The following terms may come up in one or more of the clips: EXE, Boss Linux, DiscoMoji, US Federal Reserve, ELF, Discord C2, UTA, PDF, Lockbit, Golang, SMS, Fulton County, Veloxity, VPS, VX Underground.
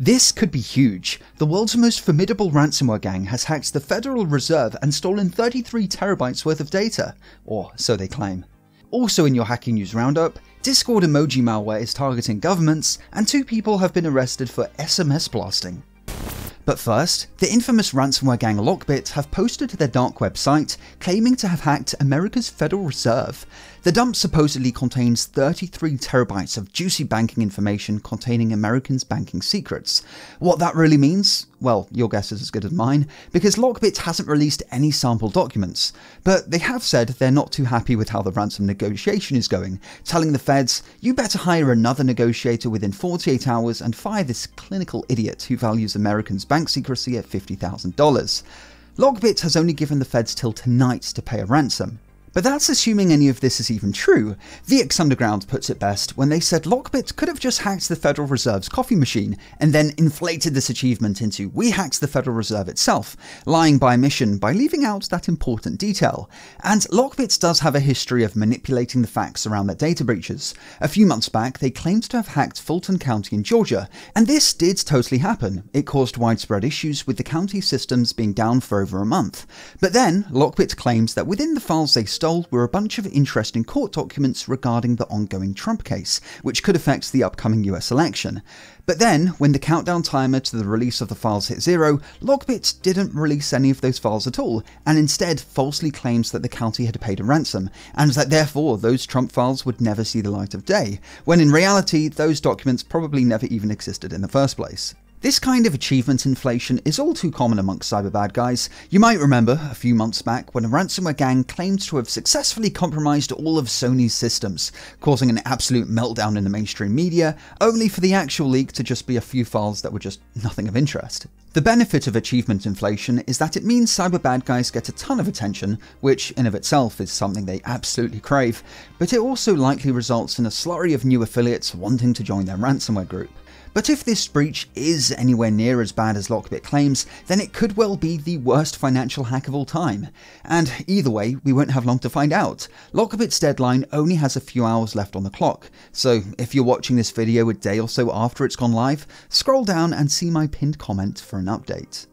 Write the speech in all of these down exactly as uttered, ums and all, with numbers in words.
This could be huge. The world's most formidable ransomware gang has hacked the Federal Reserve and stolen thirty-three terabytes worth of data, or so they claim. Also in your Hacking News Roundup, Discord emoji malware is targeting governments, and two people have been arrested for S M S blasting. But first, the infamous ransomware gang Lockbit have posted to their dark web site claiming to have hacked America's Federal Reserve. The dump supposedly contains thirty-three terabytes of juicy banking information containing Americans' banking secrets. What that really means? Well, your guess is as good as mine, because Lockbit hasn't released any sample documents. But they have said they're not too happy with how the ransom negotiation is going, telling the feds, you better hire another negotiator within forty-eight hours and fire this clinical idiot who values Americans' bank secrecy at fifty thousand dollars. Lockbit has only given the feds till tonight to pay a ransom. But that's assuming any of this is even true. V X Underground puts it best when they said Lockbit could have just hacked the Federal Reserve's coffee machine and then inflated this achievement into we hacked the Federal Reserve itself, lying by omission by leaving out that important detail. And Lockbit does have a history of manipulating the facts around their data breaches. A few months back, they claimed to have hacked Fulton County in Georgia, and this did totally happen. It caused widespread issues with the county systems being down for over a month. But then Lockbit claims that within the files they stole were a bunch of interesting court documents regarding the ongoing Trump case, which could affect the upcoming U S election. But then, when the countdown timer to the release of the files hit zero, Lockbit didn't release any of those files at all, and instead falsely claims that the county had paid a ransom, and that therefore those Trump files would never see the light of day, when in reality those documents probably never even existed in the first place. This kind of achievement inflation is all too common amongst cyber bad guys. You might remember a few months back when a ransomware gang claimed to have successfully compromised all of Sony's systems, causing an absolute meltdown in the mainstream media, only for the actual leak to just be a few files that were just nothing of interest. The benefit of achievement inflation is that it means cyber bad guys get a ton of attention, which in of itself is something they absolutely crave, but it also likely results in a slurry of new affiliates wanting to join their ransomware group. But if this breach is anywhere near as bad as Lockbit claims, then it could well be the worst financial hack of all time. And either way, we won't have long to find out. Lockbit's deadline only has a few hours left on the clock, so if you're watching this video a day or so after it's gone live, scroll down and see my pinned comment for an update.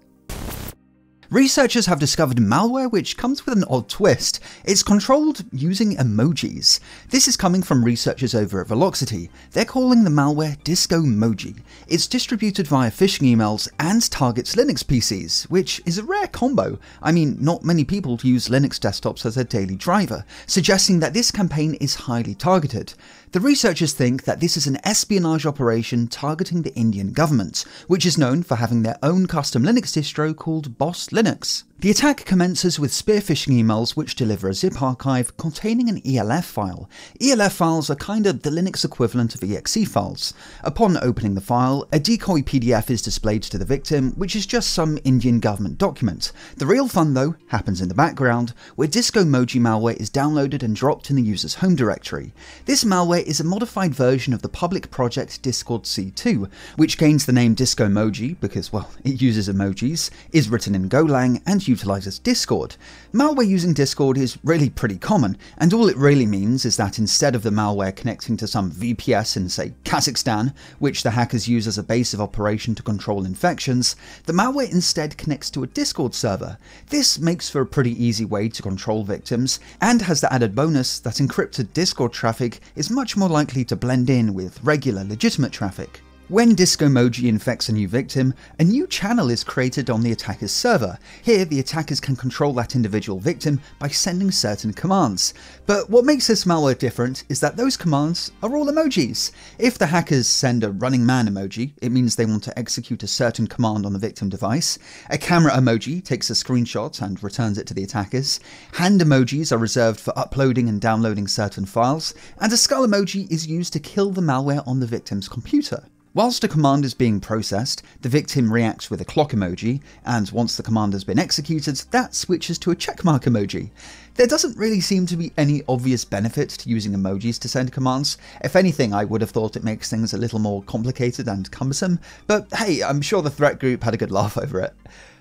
Researchers have discovered malware which comes with an odd twist. It's controlled using emojis. This is coming from researchers over at Veloxity. They're calling the malware DiscoMoji. It's distributed via phishing emails and targets Linux P Cs, which is a rare combo. I mean, not many people use Linux desktops as their daily driver, suggesting that this campaign is highly targeted. The researchers think that this is an espionage operation targeting the Indian government, which is known for having their own custom Linux distro called Boss Linux. The attack commences with spear phishing emails which deliver a zip archive containing an E L F file. E L F files are kind of the Linux equivalent of E X E files. Upon opening the file, a decoy P D F is displayed to the victim, which is just some Indian government document. The real fun though happens in the background, where DiscoMoji malware is downloaded and dropped in the user's home directory. This malware is a modified version of the public project Discord C two, which gains the name DiscoMoji because, well, it uses emojis, is written in Golang, and utilizes Discord. Malware using Discord is really pretty common, and all it really means is that instead of the malware connecting to some V P S in, say, Kazakhstan, which the hackers use as a base of operation to control infections, the malware instead connects to a Discord server. This makes for a pretty easy way to control victims, and has the added bonus that encrypted Discord traffic is much more likely to blend in with regular legitimate traffic. When DiscoMoji infects a new victim, a new channel is created on the attacker's server. Here, the attackers can control that individual victim by sending certain commands. But what makes this malware different is that those commands are all emojis. If the hackers send a running man emoji, it means they want to execute a certain command on the victim device. A camera emoji takes a screenshot and returns it to the attackers. Hand emojis are reserved for uploading and downloading certain files. And a skull emoji is used to kill the malware on the victim's computer. Whilst a command is being processed, the victim reacts with a clock emoji, and once the command has been executed, that switches to a checkmark emoji. There doesn't really seem to be any obvious benefit to using emojis to send commands. If anything, I would have thought it makes things a little more complicated and cumbersome, but hey, I'm sure the threat group had a good laugh over it.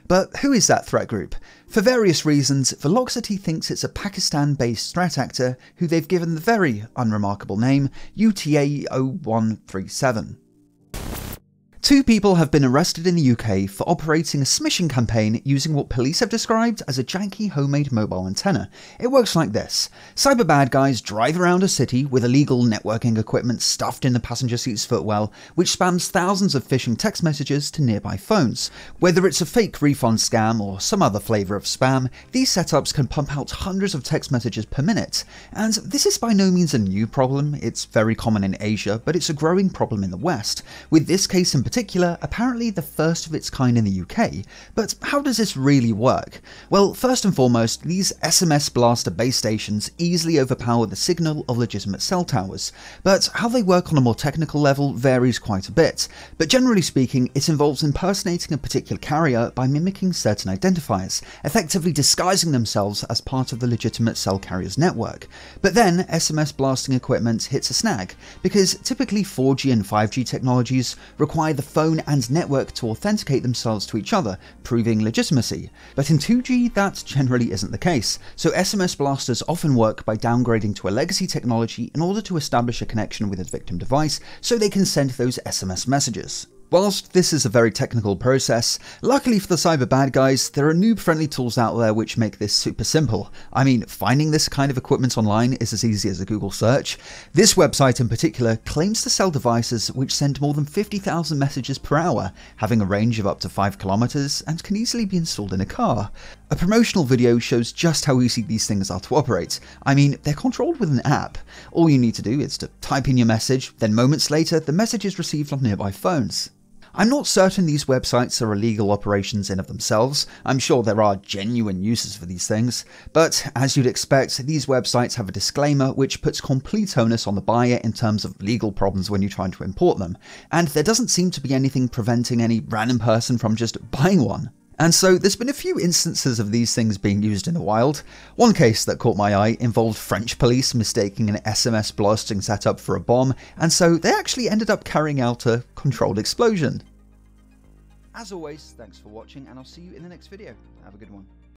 But who is that threat group? For various reasons, Veloxity thinks it's a Pakistan-based threat actor who they've given the very unremarkable name U T A zero one three seven. Two people have been arrested in the U K for operating a smishing campaign using what police have described as a janky homemade mobile antenna. It works like this. Cyber bad guys drive around a city with illegal networking equipment stuffed in the passenger seat's footwell, which spams thousands of phishing text messages to nearby phones. Whether it's a fake refund scam or some other flavour of spam, these setups can pump out hundreds of text messages per minute. And this is by no means a new problem. It's very common in Asia, but it's a growing problem in the West, with this case in particular apparently the first of its kind in the U K. But how does this really work? Well, first and foremost, these S M S blaster base stations easily overpower the signal of legitimate cell towers, but how they work on a more technical level varies quite a bit. But generally speaking, it involves impersonating a particular carrier by mimicking certain identifiers, effectively disguising themselves as part of the legitimate cell carrier's network. But then S M S blasting equipment hits a snag, because typically four G and five G technologies require the phone and network to authenticate themselves to each other, proving legitimacy. But in two G, that generally isn't the case, so S M S blasters often work by downgrading to a legacy technology in order to establish a connection with its victim device so they can send those S M S messages. Whilst this is a very technical process, luckily for the cyber bad guys, there are noob-friendly tools out there which make this super simple. I mean, finding this kind of equipment online is as easy as a Google search. This website in particular claims to sell devices which send more than fifty thousand messages per hour, having a range of up to five kilometers, and can easily be installed in a car. A promotional video shows just how easy these things are to operate. I mean, they're controlled with an app. All you need to do is to type in your message, then moments later, the message is received on nearby phones. I'm not certain these websites are illegal operations in of themselves. I'm sure there are genuine uses for these things, but as you'd expect, these websites have a disclaimer which puts complete onus on the buyer in terms of legal problems when you try to import them, and there doesn't seem to be anything preventing any random person from just buying one. And so there's been a few instances of these things being used in the wild. One case that caught my eye involved French police mistaking an S M S blasting setup for a bomb, and so they actually ended up carrying out a controlled explosion. As always, thanks for watching, and I'll see you in the next video. Have a good one.